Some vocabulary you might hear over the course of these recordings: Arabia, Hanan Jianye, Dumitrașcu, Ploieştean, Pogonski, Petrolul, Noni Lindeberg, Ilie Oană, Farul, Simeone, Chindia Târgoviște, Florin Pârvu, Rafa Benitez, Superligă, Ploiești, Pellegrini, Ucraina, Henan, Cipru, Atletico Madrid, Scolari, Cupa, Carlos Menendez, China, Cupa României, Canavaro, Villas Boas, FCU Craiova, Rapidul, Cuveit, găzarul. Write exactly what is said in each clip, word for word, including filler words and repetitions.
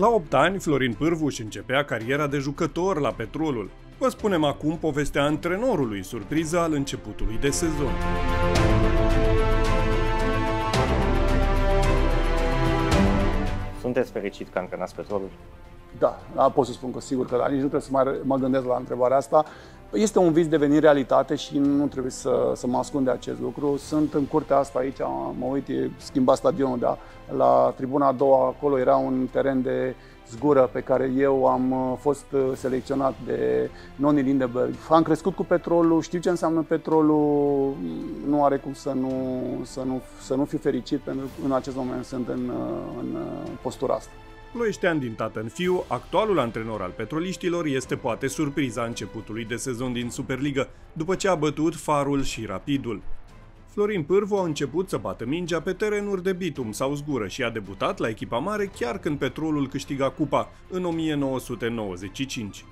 La opt ani, Florin Pârvu își începea cariera de jucător la Petrolul. Vă spunem acum povestea antrenorului, surpriza al începutului de sezon. Sunteți fericit că antrenați Petrolul? Da, pot să spun că sigur că da, nici nu trebuie să mai, mă gândesc la întrebarea asta. Este un vis devenit realitate și nu trebuie să, să mă ascund de acest lucru. Sunt în curtea asta aici, mă uit, e schimbat stadionul, da? La tribuna a doua, acolo era un teren de zgură pe care eu am fost selecționat de Noni Lindeberg. Am crescut cu Petrolul, știu ce înseamnă Petrolul, nu are cum să nu, să nu, să nu fiu fericit, pentru că în acest moment sunt în, în postura asta. Ploieștean din tată în fiu, actualul antrenor al petroliștilor este poate surpriza începutului de sezon din Superligă, după ce a bătut Farul și Rapidul. Florin Pârvu a început să bată mingea pe terenuri de bitum sau zgură și a debutat la echipa mare chiar când Petrolul câștiga Cupa în o mie nouă sute nouăzeci și cinci.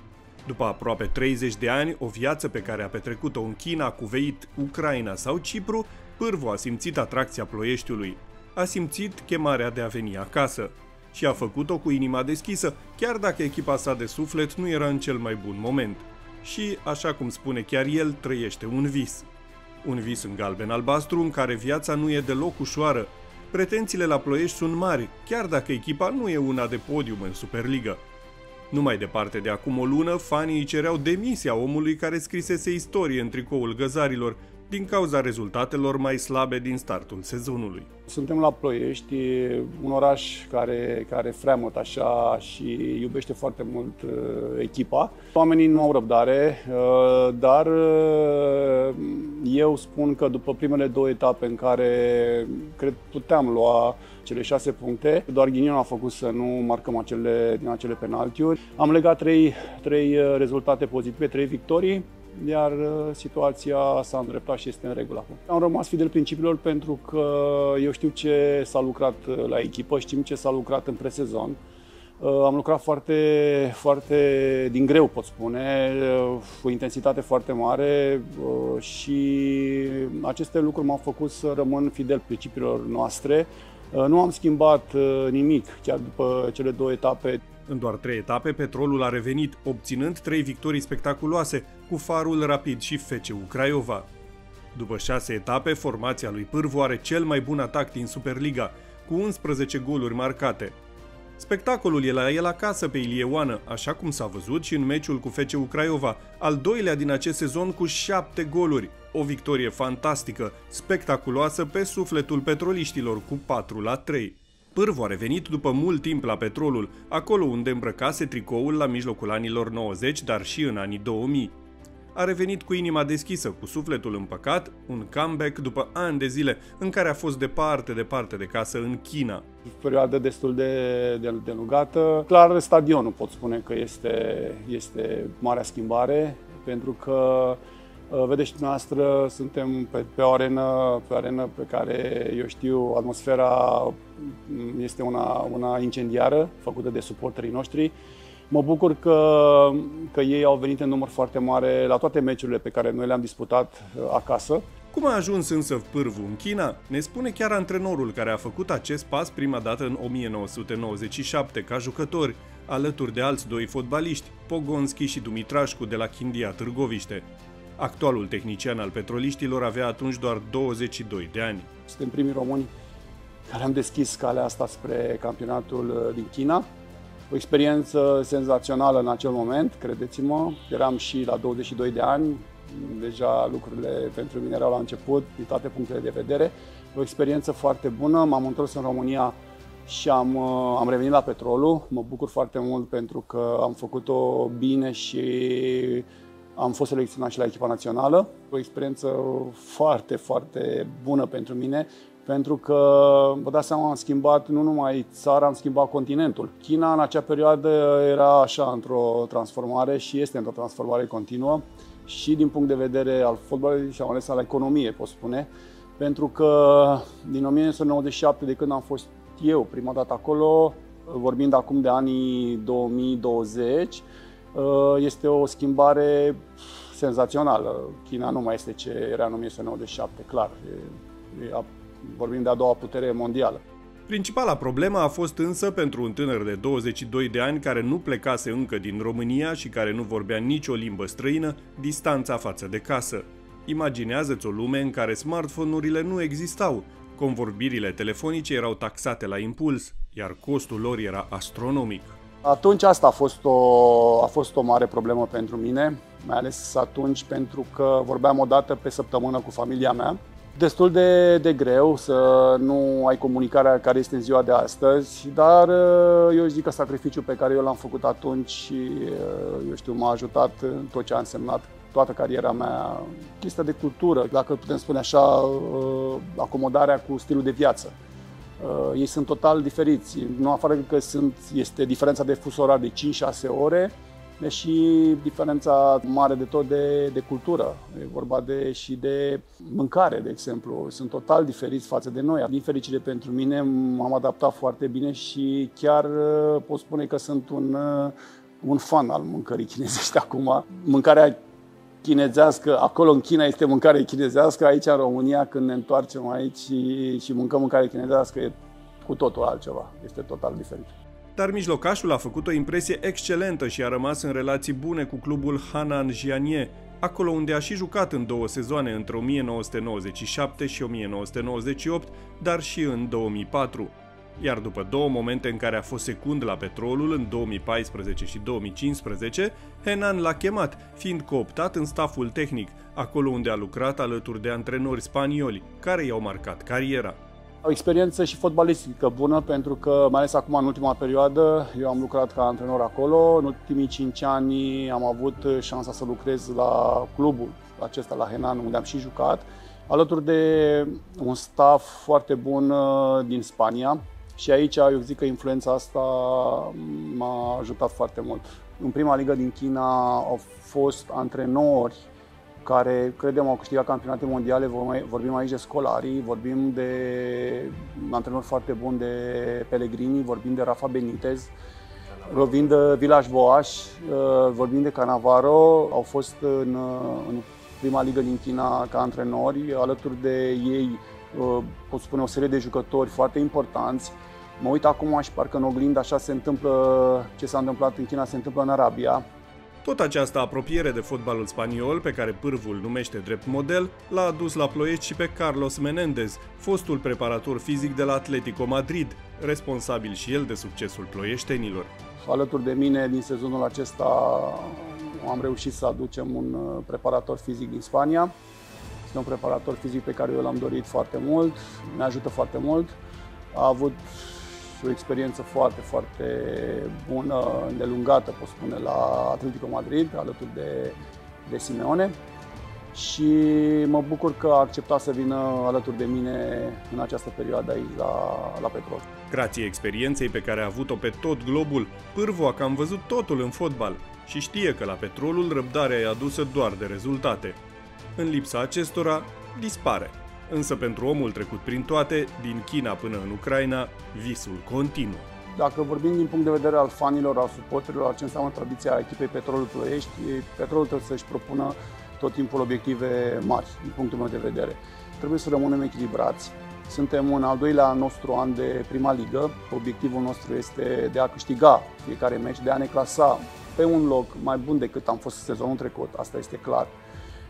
După aproape treizeci de ani, o viață pe care a petrecut-o în China, Cuveit, Ucraina sau Cipru, Pârvu a simțit atracția Ploieștiului. A simțit chemarea de a veni acasă. Și a făcut-o cu inima deschisă, chiar dacă echipa sa de suflet nu era în cel mai bun moment. Și, așa cum spune chiar el, trăiește un vis. Un vis în galben-albastru, în care viața nu e deloc ușoară. Pretențiile la Ploiești sunt mari, chiar dacă echipa nu e una de podium în Superligă. Nu mai departe de acum o lună, fanii îi cereau demisia omului care scrisese istorie în tricoul găzarilor, din cauza rezultatelor mai slabe din startul sezonului. Suntem la Ploiești, un oraș care, care freamăt așa și iubește foarte mult echipa. Oamenii nu au răbdare, dar eu spun că după primele două etape în care cred puteam lua cele șase puncte, doar Ghinion a făcut să nu marcăm acele, din acele penaltiuri. Am legat trei, trei rezultate pozitive, trei victorii, iar situația s-a îndreptat și este în regulă acum. Am rămas fidel principiilor pentru că eu știu ce s-a lucrat la echipă, știm ce s-a lucrat în presezon. Am lucrat foarte, foarte din greu, pot spune, cu o intensitate foarte mare și aceste lucruri m-au făcut să rămân fidel principiilor noastre. Nu am schimbat nimic, chiar după cele două etape. În doar trei etape, Petrolul a revenit, obținând trei victorii spectaculoase, cu Farul, Rapid și F C U Craiova. După șase etape, formația lui Pârvu are cel mai bun atac din Superliga, cu unsprezece goluri marcate. Spectacolul e la el acasă pe Ilie Oană, așa cum s-a văzut și în meciul cu F C U Craiova, al doilea din acest sezon cu șapte goluri. O victorie fantastică, spectaculoasă pe sufletul petroliștilor cu patru la trei. Pârvu a revenit după mult timp la Petrolul, acolo unde îmbrăcase tricoul la mijlocul anilor nouăzeci, dar și în anii două mii. A revenit cu inima deschisă, cu sufletul împăcat, un comeback după ani de zile, în care a fost departe, departe de casă, în China. O perioadă destul de, de, de lungată. Clar, stadionul pot spune că este, este marea schimbare, pentru că vedeți și dumneavoastră, suntem pe, pe, o arenă, pe o arenă pe care, eu știu, atmosfera este una, una incendiară, făcută de suporterii noștri. Mă bucur că, că ei au venit în număr foarte mare la toate meciurile pe care noi le-am disputat acasă. Cum a ajuns însă Pârvu în China, ne spune chiar antrenorul care a făcut acest pas prima dată în o mie nouă sute nouăzeci și șapte ca jucător, alături de alți doi fotbaliști, Pogonski și Dumitrașcu de la Chindia Târgoviște. Actualul tehnician al petroliștilor avea atunci doar douăzeci și doi de ani. Suntem primii români care am deschis calea asta spre campionatul din China. O experiență senzațională în acel moment, credeți-mă. Eram și la douăzeci și doi de ani, deja lucrurile pentru mine erau la început, din toate punctele de vedere. O experiență foarte bună, m-am întors în România și am, am revenit la Petrolul. Mă bucur foarte mult pentru că am făcut-o bine și am fost selecționat și la echipa națională. O experiență foarte, foarte bună pentru mine, pentru că, vă dați seama, am schimbat nu numai țara, am schimbat continentul. China în acea perioadă era așa într-o transformare și este într-o transformare continuă și din punct de vedere al fotbalului și mai ales al economiei, pot spune, pentru că din o mie nouă sute nouăzeci și șapte, de când am fost eu prima dată acolo, vorbind acum de anii două mii douăzeci, este o schimbare senzațională. China nu mai este ce era în o mie nouă sute nouăzeci și șapte, clar. Vorbim de a doua putere mondială. Principala problemă a fost însă pentru un tânăr de douăzeci și doi de ani care nu plecase încă din România și care nu vorbea nicio limbă străină, distanța față de casă. Imaginează-ți o lume în care smartphone-urile nu existau, convorbirile telefonice erau taxate la impuls, iar costul lor era astronomic. Atunci asta a fost o, a fost o mare problemă pentru mine, mai ales atunci pentru că vorbeam o dată pe săptămână cu familia mea. Destul de, de greu să nu ai comunicarea care este în ziua de astăzi, dar eu zic că sacrificiul pe care eu l-am făcut atunci și, eu știu, m-a ajutat în tot ce a însemnat toată cariera mea. Chestia de cultură, dacă putem spune așa, acomodarea cu stilul de viață. Ei sunt total diferiți, nu afară că sunt, este diferența de fus orar de cinci șase ore, deși diferența mare de tot de, de cultură, e vorba de, și de mâncare, de exemplu, sunt total diferiți față de noi. Din fericire pentru mine m-am adaptat foarte bine și chiar pot spune că sunt un, un fan al mâncării chinezești acum. Mâncarea chinezească, acolo în China este mâncare chinezească, aici în România când ne întoarcem aici și, și mâncăm mâncare chinezească e cu totul altceva, este total diferit. Dar mijlocașul a făcut o impresie excelentă și a rămas în relații bune cu clubul Hanan Jianye, acolo unde a și jucat în două sezoane, între o mie nouă sute nouăzeci și șapte și o mie nouă sute nouăzeci și opt, dar și în două mii patru. Iar după două momente în care a fost secund la Petrolul, în două mii paisprezece și două mii cincisprezece, Henan l-a chemat, fiind cooptat în staful tehnic, acolo unde a lucrat alături de antrenori spanioli, care i-au marcat cariera. O experiență și fotbalistică bună, pentru că, mai ales acum, în ultima perioadă, eu am lucrat ca antrenor acolo. În ultimii cinci ani am avut șansa să lucrez la clubul acesta, la Henan, unde am și jucat, alături de un staff foarte bun din Spania. Și aici, eu zic că influența asta m-a ajutat foarte mult. În prima ligă din China au fost antrenori care, credem, au câștigat campionate mondiale. Vorbim aici de Scolari, vorbim de antrenori foarte buni, de Pellegrini, vorbim de Rafa Benitez, vorbim de Villas Boas, vorbim de Canavaro. Au fost în, în prima ligă din China ca antrenori, alături de ei pot spune o serie de jucători foarte importanți. Mă uit acum și parcă în oglindă așa se întâmplă ce s-a întâmplat în China, se întâmplă în Arabia. Tot această apropiere de fotbalul spaniol, pe care Pârvul numește drept model, l-a adus la Ploiești și pe Carlos Menendez, fostul preparator fizic de la Atletico Madrid, responsabil și el de succesul ploieștenilor. Alături de mine, din sezonul acesta, am reușit să aducem un preparator fizic din Spania. Este un preparator fizic pe care eu l-am dorit foarte mult, ne ajută foarte mult. A avut o experiență foarte, foarte bună, îndelungată, pot spune, la Atletico Madrid, alături de, de Simeone. Și mă bucur că a acceptat să vină alături de mine în această perioadă aici la, la Petrol. Grație experienței pe care a avut-o pe tot globul, Pârvu a cam văzut totul în fotbal și știe că la Petrolul răbdarea e adusă doar de rezultate. În lipsa acestora, dispare. Însă pentru omul trecut prin toate, din China până în Ucraina, visul continuă. Dacă vorbim din punct de vedere al fanilor, al suporterilor, ce înseamnă tradiția echipei Petrolul Ploiești, Petrolul trebuie să-și propună tot timpul obiective mari, din punctul meu de vedere. Trebuie să rămânem echilibrați. Suntem în al doilea nostru an de prima ligă. Obiectivul nostru este de a câștiga fiecare meci, de a ne clasa pe un loc mai bun decât am fost sezonul trecut, asta este clar.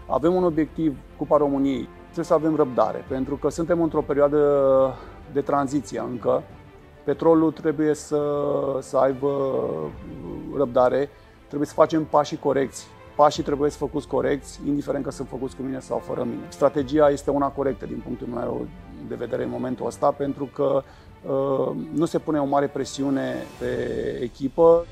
Avem un obiectiv, Cupa României. Trebuie să avem răbdare, pentru că suntem într-o perioadă de tranziție încă. Petrolul trebuie să, să aibă răbdare, trebuie să facem pașii corecți. Pașii trebuie să făcuți corecți, indiferent că sunt făcuți cu mine sau fără mine. Strategia este una corectă din punctul meu de vedere în momentul ăsta, pentru că uh, nu se pune o mare presiune pe echipă.